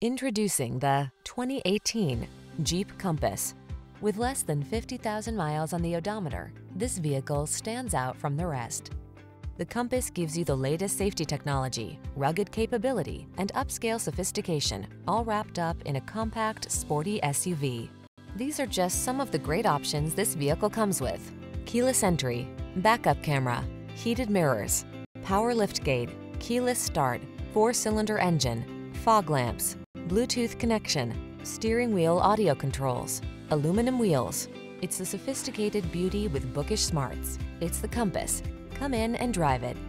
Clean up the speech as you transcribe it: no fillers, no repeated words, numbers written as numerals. Introducing the 2018 Jeep Compass. With less than 50,000 miles on the odometer, this vehicle stands out from the rest. The Compass gives you the latest safety technology, rugged capability, and upscale sophistication, all wrapped up in a compact, sporty SUV. These are just some of the great options this vehicle comes with: keyless entry, backup camera, heated mirrors, power liftgate, keyless start, 4-cylinder engine, fog lamps, Bluetooth connection, steering wheel audio controls, aluminum wheels. It's the sophisticated beauty with bookish smarts. It's the Compass. Come in and drive it.